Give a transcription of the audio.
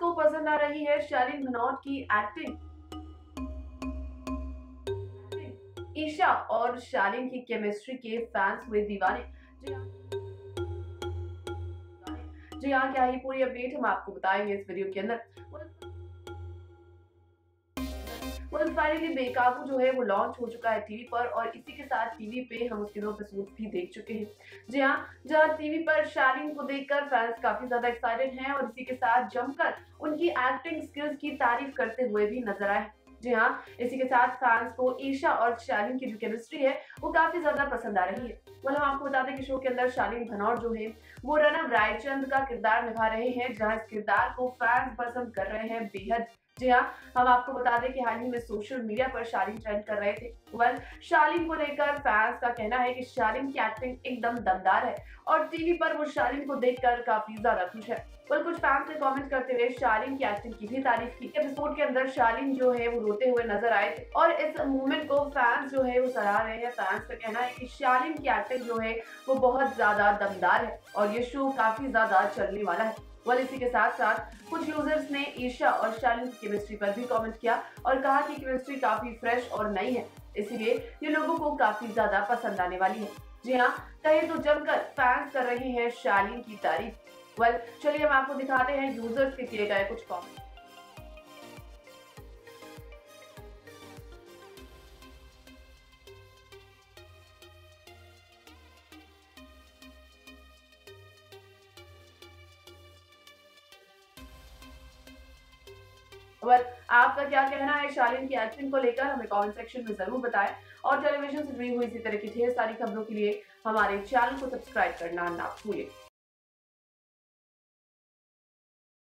को पसंद आ रही है शालिन भनौट की एक्टिंग। ईशा और शालिन की केमिस्ट्री के फैंस हुए दीवाने। जी हाँ, क्या ही पूरी अपडेट हम आपको बताएंगे इस वीडियो के अंदर। फाइनली बेकाबू जो है वो लॉन्च हो चुका है टीवी पर, और इसी के साथ टीवी पे हम उसके दो एपिसोड भी देख चुके हैं। जी हाँ, जहाँ टीवी पर शालिन को देखकर फैंस काफी ज्यादा एक्साइटेड हैं और इसी के साथ जमकर उनकी एक्टिंग स्किल्स की तारीफ करते हुए भी नजर आए। जी हाँ, इसी के साथ फैंस को ईशा और शालिन की जो केमिस्ट्री है वो काफी ज्यादा पसंद आ रही है। वह हम आपको बता दें कि शो के अंदर शालिन भनौट जो है वो रणवीर रायचंद का किरदार निभा रहे हैं, जहाँ इस किरदार को फैंस पसंद कर रहे हैं बेहद। जी हाँ, हम आपको बता दें कि हाल ही में सोशल मीडिया पर शालिन ट्रेंड कर रहे थे। वेल, शालिन को लेकर फैंस का कहना है कि शालिन की एक्टिंग एकदम दमदार है और टीवी पर वो शालिन को देखकर काफी ज्यादा खुश है। वेल, कुछ फैंस ने कमेंट करते हुए शालिन की एक्टिंग की भी तारीफ की। एपिसोड के अंदर शालिन जो है वो रोते हुए नजर आए थे और इस मूवमेंट को फैंस जो है वो सराह रहे हैं। फैंस का कहना है कि शालिन की एक्टिंग जो है वो बहुत ज्यादा दमदार है और ये शो काफी ज्यादा चलने वाला है। वेल, इसी के साथ साथ कुछ यूजर्स ने ईशा और शालिन की केमिस्ट्री पर भी कमेंट किया और कहा कि केमिस्ट्री काफी फ्रेश और नई है, इसीलिए ये लोगों को काफी ज्यादा पसंद आने वाली है। जी हाँ, कहे तो जमकर फैंस कर रहे हैं शालिन की तारीफ। वेल, चलिए हम आपको दिखाते हैं यूजर्स के किए गए कुछ कमेंट। वेल, आपका क्या कहना है शालिन की एक्टिंग को लेकर हमें कमेंट सेक्शन में जरूर बताएं, और टेलीविजन से जुड़ी हुई इसी तरह की ढेर सारी खबरों के लिए हमारे चैनल को सब्सक्राइब करना ना भूलें।